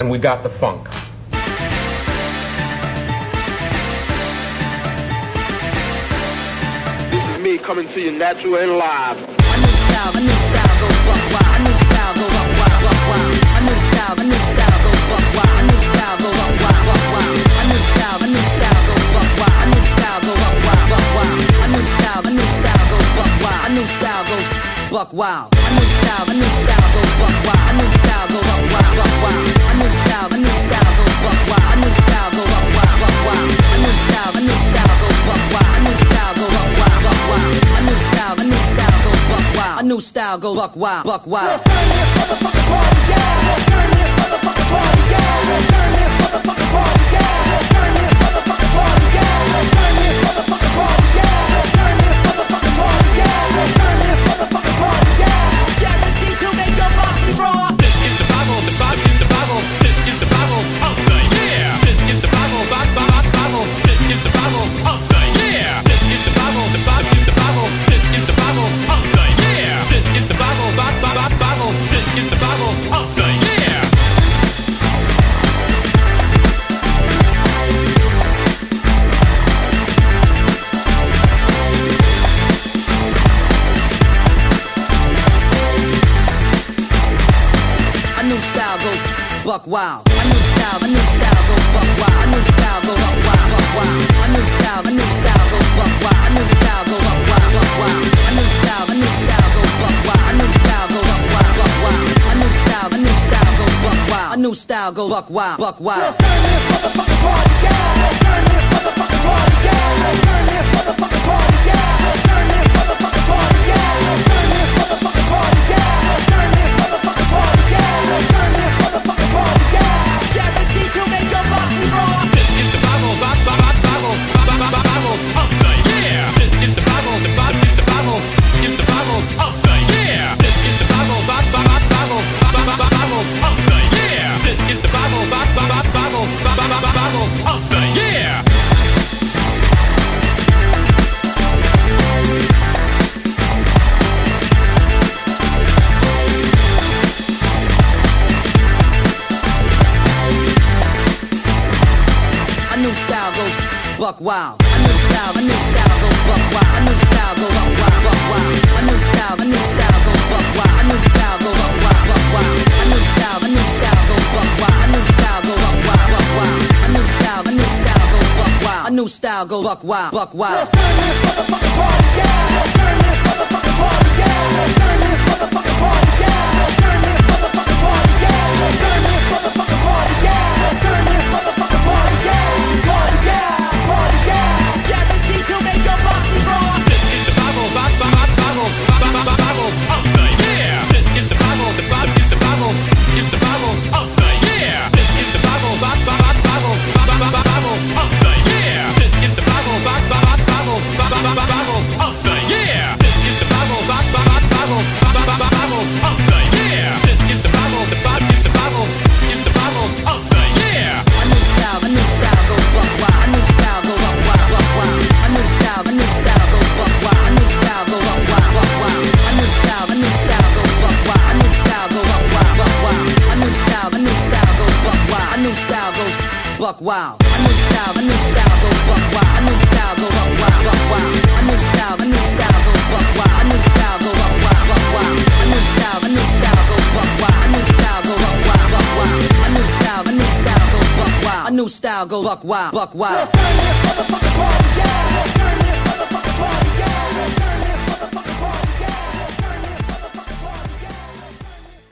and we got the funk. This is me coming to you natural and live. A new style go walk wild. A new style go walk wild, walk wild. A new style go walk wild. A new style go walk wild, walk wild. A new style go walk wild. A new style go walk wild, walk wild. A new style go walk wild. A new style go walk wild. A new style go walk wild. A new style go walk wild, walk wild. A new style go walk wild. A new style go walk wild, walk wild. A new style go walk wild. A new style go walk wild, walk wild. A new style go walk wild. A new style go walk wild, walk wild. Let's turn this motherfucking party down. Let's turn this motherfucking party down. Let's turn this motherfucking party down. Let's turn this motherfucking party down. Let's turn this motherfucking party down. Let's turn this motherfucking party down. Let's turn this motherfucking party down. Guaranteed to make your boxes raw. This is the Bible. The Bible is the Bible. This is the Bible of the year. This is the Bible. Bible. This is the Bible of the year. This is the Bible. The Bible is the Bible. This is the Bible of the year. This is the Bible. Bible. This is the Bible of the year. Buck wild. A new style go buck wild. A new style go buck wild, buck wild. A new style go buck wild. A new style go buck wild, buck wild. A new style go buck wild. A new style go buck wild, buck wild. A new style go buck wild. A new style go buck wild, buck wild. Let's turn this motherfucking party down. Let's turn this motherfucking party down. Let's turn this motherfucking party down. Let's turn this motherfucking party down. Let's turn this motherfucking party down. Let's turn this motherfucking party down. Let's turn this motherfucking party down. Guaranteed to make your boxes roar. This is the Bible, Bible of the year. This is the Bible, the Bible of the year. This is the Bible, Bible of the year. This is the Bible, Bible of the year. Buck wild. A new style go buck wild. A new style go buck wild, buck wild. A new style go buck wild. A new style go buck wild, buck wild. A new style go buck wild. A new style go buck wild, buck wild. A new style go buck wild. A new style go buck wild, buck wild. Let's turn this motherfucking party down. Let's turn this motherfucking party down. Let's turn this motherfucking party down. Let's turn this motherfucking party down. Let's turn this motherfucking party down. Let's turn this motherfucking party down. Party down. Bible of the year. This is the Bible. The Bible is the Bible. Is the Bible of the year. This is the Bible. Bible of the year. This is the Bible. Bible of the year. This is the Bible. Bible of the year. This is the Bible. The Bible is the Bible. Is the Bible of the year. A new style go buck wild. A new style go buck wild, buck wild. A new style go buck wild. A new style go buck wild, buck wild. A new style go buck wild. A new style go buck wild, buck wild. A new style go buck wild. A new style go buck wild. A new style go buck wild. A new style go buck wild, buck wild. A new style go buck wild. A new style go buck wild, buck wild. A new style go buck wild. A new style go buck wild, buck wild. A new style go buck wild. A new style go buck wild, buck wild. Let's turn this motherfucking party